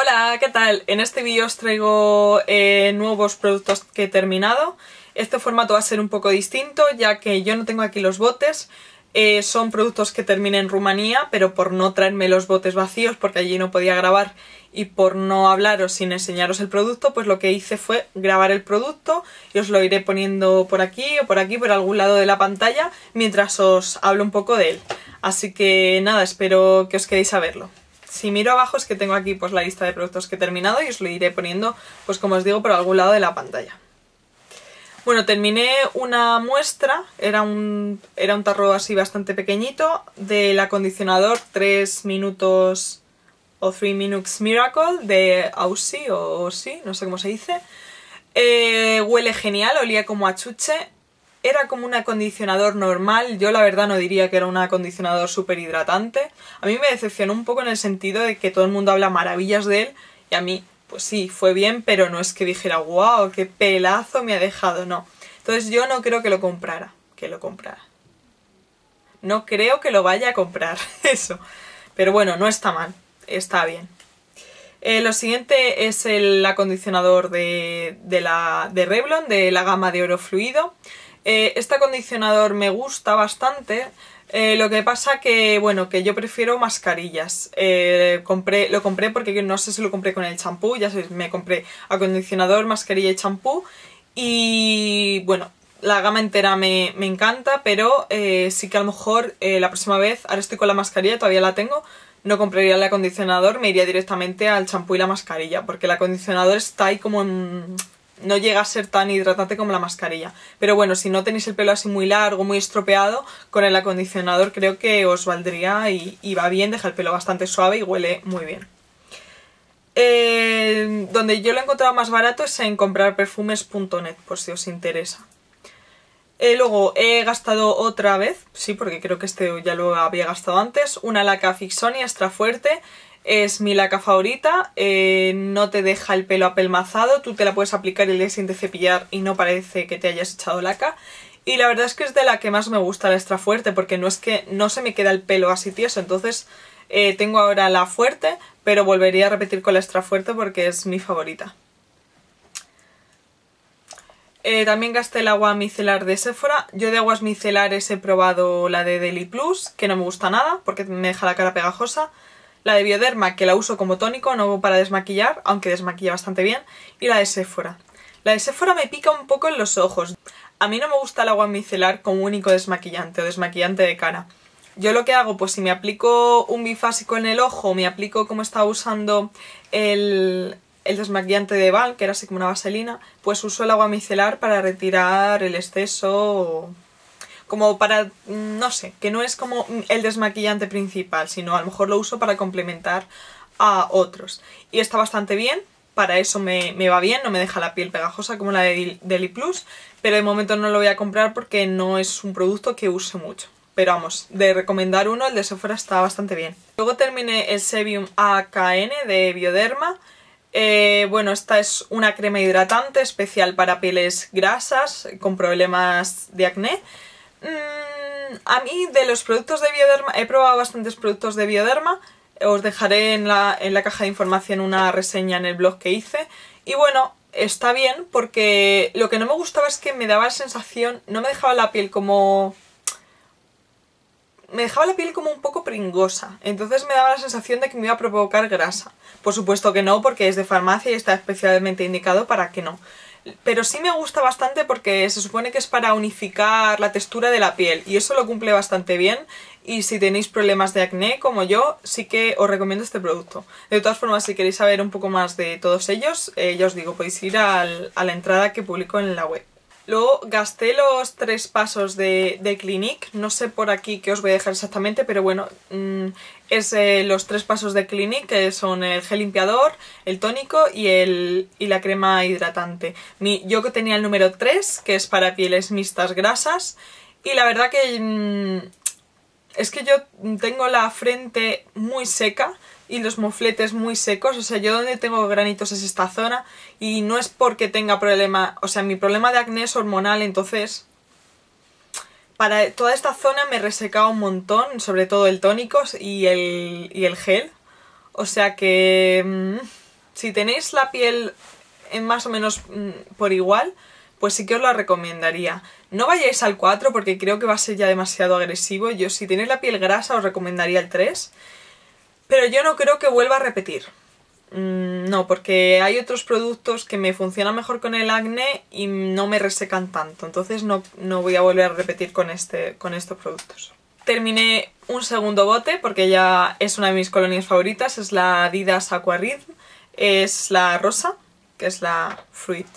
Hola, ¿qué tal? En este vídeo os traigo nuevos productos que he terminado. Este formato va a ser un poco distinto, ya que yo no tengo aquí los botes. Son productos que terminé en Rumanía, pero por no traerme los botes vacíos, porque allí no podía grabar y por no hablaros sin enseñaros el producto, pues lo que hice fue grabar el producto y os lo iré poniendo por aquí o por aquí, por algún lado de la pantalla, mientras os hablo un poco de él. Así que nada, espero que os quedéis a verlo. Si miro abajo es que tengo aquí pues la lista de productos que he terminado y os lo iré poniendo, pues como os digo, por algún lado de la pantalla. Bueno, terminé una muestra, era un tarro así bastante pequeñito, del acondicionador 3 Minutos o 3 Minutes Miracle de Aussie o Aussie, no sé cómo se dice. Huele genial, olía como a chuche. Era como un acondicionador normal, yo la verdad no diría que era un acondicionador súper hidratante. A mí me decepcionó un poco en el sentido de que todo el mundo habla maravillas de él y a mí, pues sí, fue bien, pero no es que dijera ¡guau, qué pelazo me ha dejado! No. Entonces yo no creo que lo comprara, No creo que lo vaya a comprar, eso. Pero bueno, no está mal, está bien. Lo siguiente es el acondicionador de Revlon, de la gama de oro fluido. Este acondicionador me gusta bastante, lo que pasa que, bueno, que yo prefiero mascarillas. Lo compré porque no sé si lo compré con el champú, ya sé, me compré acondicionador, mascarilla y champú. Y bueno, la gama entera me encanta, pero sí que a lo mejor la próxima vez, ahora estoy con la mascarilla, todavía la tengo, no compraría el acondicionador, me iría directamente al champú y la mascarilla, porque el acondicionador está ahí como en... no llega a ser tan hidratante como la mascarilla. Pero bueno, si no tenéis el pelo así muy largo, muy estropeado, con el acondicionador creo que os valdría y va bien, deja el pelo bastante suave y huele muy bien. Donde yo lo he encontrado más barato es en comprarperfumes.net, por si os interesa. Luego he gastado otra vez, sí, porque creo que este ya lo había gastado antes, una laca Fixonia extra fuerte. Es mi laca favorita, no te deja el pelo apelmazado, tú te la puedes aplicar el día siguiente cepillar y no parece que te hayas echado laca. Y la verdad es que es de la que más me gusta la extra fuerte, porque no es que no se me queda el pelo así tieso, entonces tengo ahora la fuerte, pero volvería a repetir con la extra fuerte porque es mi favorita. También gasté el agua micelar de Sephora. Yo de aguas micelares he probado la de Deliplus, que no me gusta nada porque me deja la cara pegajosa. La de Bioderma, que la uso como tónico, no para desmaquillar, aunque desmaquilla bastante bien. Y la de Sephora. La de Sephora me pica un poco en los ojos. A mí no me gusta el agua micelar como único desmaquillante o desmaquillante de cara. Yo lo que hago, pues si me aplico un bifásico en el ojo, me aplico como estaba usando el desmaquillante de Val, que era así como una vaselina, pues uso el agua micelar para retirar el exceso o... como para, no sé, que no es como el desmaquillante principal, sino a lo mejor lo uso para complementar a otros. Y está bastante bien, para eso me va bien, no me deja la piel pegajosa como la de Deliplus, pero de momento no lo voy a comprar porque no es un producto que use mucho. Pero vamos, de recomendar uno, el de Sephora está bastante bien. Luego terminé el Sébium AKN de Bioderma. Bueno, esta es una crema hidratante especial para pieles grasas con problemas de acné. A mí de los productos de Bioderma, he probado bastantes productos de Bioderma, os dejaré en la caja de información una reseña en el blog que hice. Y bueno, está bien porque lo que no me gustaba es que me daba la sensación, no me dejaba la piel como... me dejaba la piel como un poco pringosa, entonces me daba la sensación de que me iba a provocar grasa. Por supuesto que no, porque es de farmacia y está especialmente indicado para que no. Pero sí me gusta bastante porque se supone que es para unificar la textura de la piel y eso lo cumple bastante bien. Y si tenéis problemas de acné como yo, sí que os recomiendo este producto. De todas formas, si queréis saber un poco más de todos ellos, ya os digo, podéis ir a la entrada que publico en la web. Luego gasté los 3 pasos de Clinique, no sé por aquí qué os voy a dejar exactamente, pero bueno, es los 3 pasos de Clinique, que son el gel limpiador, el tónico y la crema hidratante. Yo que tenía el número 3, que es para pieles mixtas grasas, y la verdad que es que yo tengo la frente muy seca y los mofletes muy secos, o sea, yo donde tengo granitos es esta zona y no es porque tenga problema, o sea, mi problema de acné es hormonal, entonces para toda esta zona me resecaba un montón, sobre todo el tónico y el gel, o sea que Si tenéis la piel más o menos por igual, pues sí que os la recomendaría. No vayáis al 4 porque creo que va a ser ya demasiado agresivo. Yo, si tenéis la piel grasa, os recomendaría el 3. Pero yo no creo que vuelva a repetir. No, porque hay otros productos que me funcionan mejor con el acné y no me resecan tanto. Entonces no voy a volver a repetir con estos productos. Terminé un segundo bote porque ya es una de mis colonias favoritas. Es la Adidas Aquarid. Es la rosa, que es la Fruit.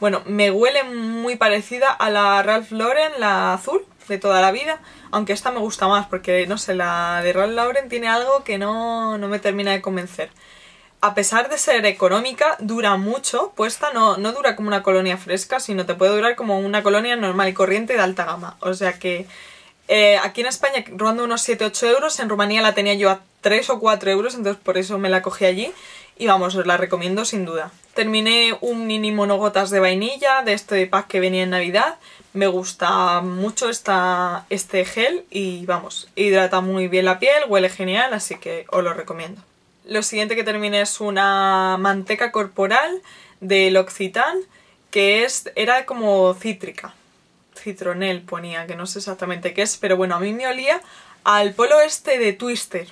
Bueno, me huele muy parecida a la Ralph Lauren, la azul, de toda la vida. Aunque esta me gusta más porque, no sé, la de Ralph Lauren tiene algo que no me termina de convencer. A pesar de ser económica, dura mucho puesta, no dura como una colonia fresca, sino te puede durar como una colonia normal y corriente de alta gama. O sea que aquí en España rondando unos 7-8 euros, en Rumanía la tenía yo a 3 o 4 euros, entonces por eso me la cogí allí. Y vamos, os la recomiendo sin duda. Terminé un mini monogotas de vainilla de este pack que venía en Navidad. Me gusta mucho este gel y vamos, hidrata muy bien la piel, huele genial, así que os lo recomiendo. Lo siguiente que terminé es una manteca corporal de L'Occitane, que era como cítrica. Citronel ponía, que no sé exactamente qué es, pero bueno, a mí me olía al polo este de Twister.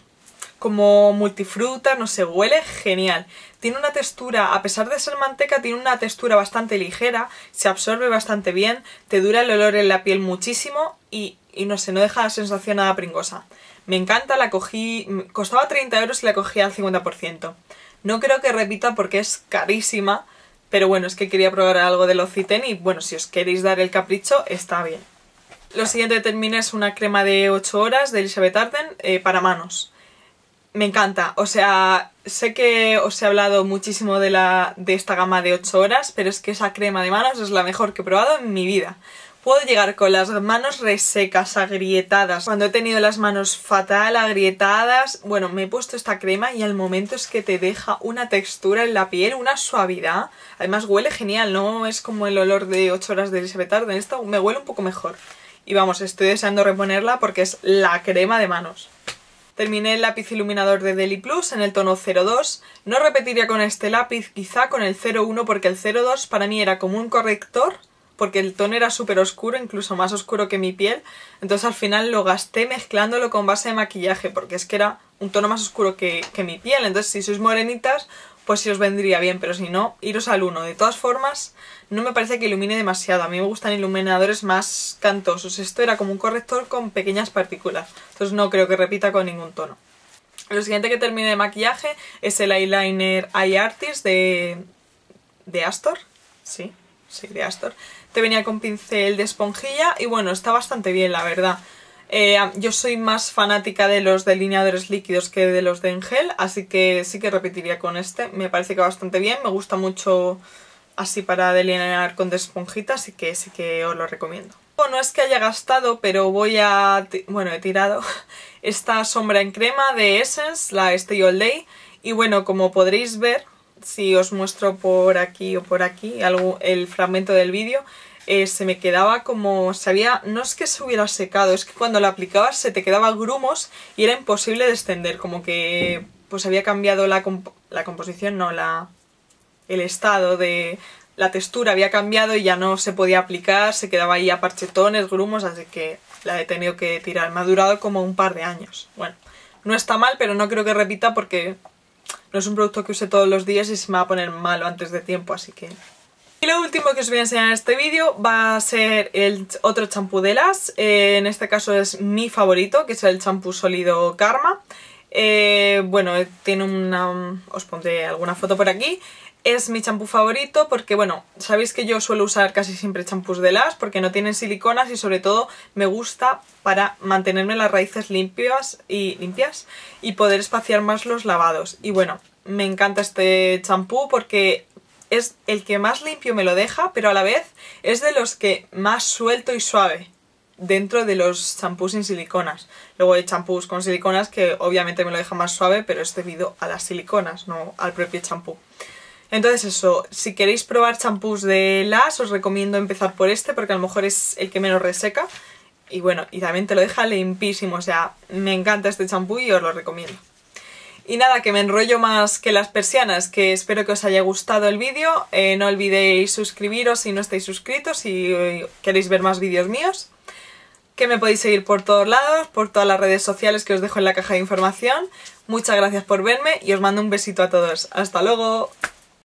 Como multifruta, no sé, huele genial. Tiene una textura, a pesar de ser manteca, tiene una textura bastante ligera, se absorbe bastante bien, te dura el olor en la piel muchísimo y no sé, no deja la sensación nada pringosa. Me encanta, la cogí, costaba 30 euros y la cogí al 50%. No creo que repita porque es carísima, pero bueno, es que quería probar algo de L'Occitane y bueno, si os queréis dar el capricho, está bien. Lo siguiente que terminé es una crema de 8 horas de Elizabeth Arden para manos. Me encanta, o sea, sé que os he hablado muchísimo de esta gama de 8 horas, pero es que esa crema de manos es la mejor que he probado en mi vida. Puedo llegar con las manos resecas, agrietadas. Cuando he tenido las manos fatal, agrietadas, bueno, me he puesto esta crema y al momento es que te deja una textura en la piel, una suavidad. Además huele genial, no es como el olor de 8 horas de Elizabeth Arden, esta me huele un poco mejor. Y vamos, estoy deseando reponerla porque es la crema de manos. Terminé el lápiz iluminador de Deliplus en el tono 02. No repetiría con este lápiz, quizá con el 01 porque el 02 para mí era como un corrector. Porque el tono era súper oscuro, incluso más oscuro que mi piel. Entonces al final lo gasté mezclándolo con base de maquillaje, porque es que era un tono más oscuro que mi piel. Entonces si sois morenitas, pues sí os vendría bien, pero si no, iros al 1. De todas formas, no me parece que ilumine demasiado. A mí me gustan iluminadores más cantosos. Esto era como un corrector con pequeñas partículas. Entonces no creo que repita con ningún tono. Lo siguiente que termine de maquillaje es el eyeliner Eye Artist de Astor. Sí, de Astor. Te venía con pincel de esponjilla y bueno, está bastante bien, la verdad. Yo soy más fanática de los delineadores líquidos que de los de en gel, así que sí que repetiría con este. Me parece que bastante bien, me gusta mucho así para delinear con de esponjita, así que sí que os lo recomiendo. No es que haya gastado, pero bueno, he tirado esta sombra en crema de Essence, la Stay All Day, y bueno, como podréis ver, si os muestro por aquí o por aquí el fragmento del vídeo, se me quedaba como... no es que se hubiera secado, es que cuando la aplicabas se te quedaba grumos y era imposible descender, como que pues había cambiado la composición, el estado de la textura había cambiado y ya no se podía aplicar, se quedaba ahí a parchetones, grumos, así que la he tenido que tirar. Me ha durado como un par de años. Bueno, no está mal, pero no creo que repita porque... no es un producto que use todos los días y se me va a poner malo antes de tiempo, así que... Y lo último que os voy a enseñar en este vídeo va a ser el otro champú de LAS. En este caso es mi favorito, que es el champú sólido Karma. Bueno, tiene una... os pondré alguna foto por aquí. Es mi champú favorito porque, bueno, sabéis que yo suelo usar casi siempre champús de LAS porque no tienen siliconas y sobre todo me gusta para mantenerme las raíces limpias y poder espaciar más los lavados. Y bueno, me encanta este champú porque es el que más limpio me lo deja, pero a la vez es de los que más suelto y suave dentro de los champús sin siliconas. Luego hay champús con siliconas que obviamente me lo deja más suave, pero es debido a las siliconas, no al propio champú. Entonces eso, si queréis probar champús de LAS, os recomiendo empezar por este porque a lo mejor es el que menos reseca. Y bueno, y también te lo deja limpísimo, o sea, me encanta este champú y os lo recomiendo. Y nada, que me enrollo más que las persianas, que espero que os haya gustado el vídeo. No olvidéis suscribiros si no estáis suscritos, si queréis ver más vídeos míos. Que me podéis seguir por todos lados, por todas las redes sociales que os dejo en la caja de información. Muchas gracias por verme y os mando un besito a todos. ¡Hasta luego!